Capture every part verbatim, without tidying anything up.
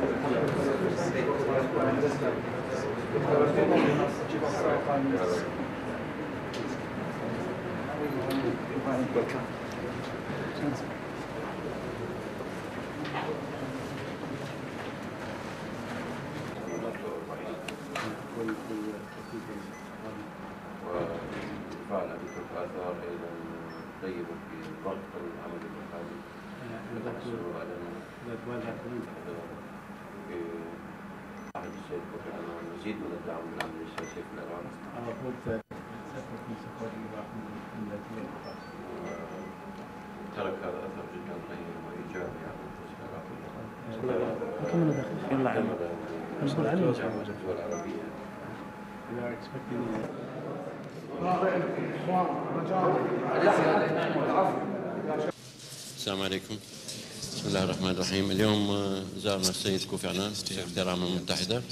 وانتفعنا بكم آثار أيضا طيبة في ضغط العمل المحلي لتحصلوا على عهد السيد كوفي عنان المزيد من الدعم والعمل السياسي في العراق. ترك هذا أثر جدا طيب وإيجابي على المنتجع العراقي. السلام عليكم. بسم الله الرحمن الرحيم. اليوم زارنا السيد كوفي عنان سكرتير الامم المتحده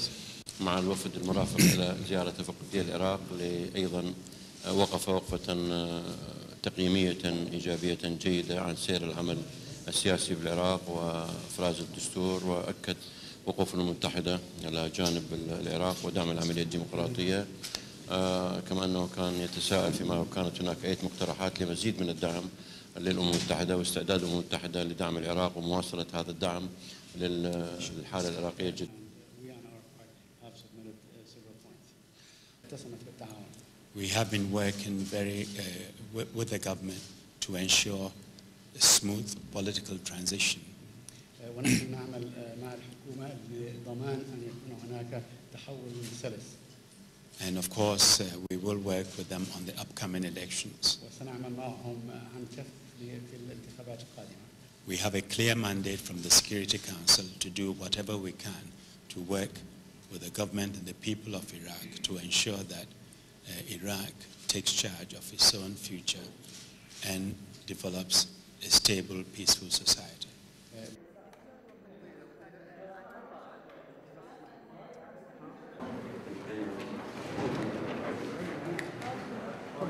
مع الوفد المرافق الى زياره فقدي العراق لايضا وقف وقفه تقييميه ايجابيه جيده عن سير العمل السياسي بالعراق وافراز الدستور، واكد وقوف الامم المتحده على جانب العراق ودعم العمليه الديمقراطيه، كما انه كان يتساءل فيما كانت هناك اي مقترحات لمزيد من الدعم للأمم المتحدة واستعداد الأمم المتحدة لدعم العراق ومواصلة هذا الدعم للحالة العراقية جدا. We have been working very uh, with the government to ensure a smooth political transition. ونحن نعمل مع الحكومة لضمان أن يكون هناك تحول سلس. And of course, uh, we will work with them on the upcoming elections. We have a clear mandate from the Security Council to do whatever we can to work with the government and the people of Iraq to ensure that uh, Iraq takes charge of its own future and develops a stable, peaceful society.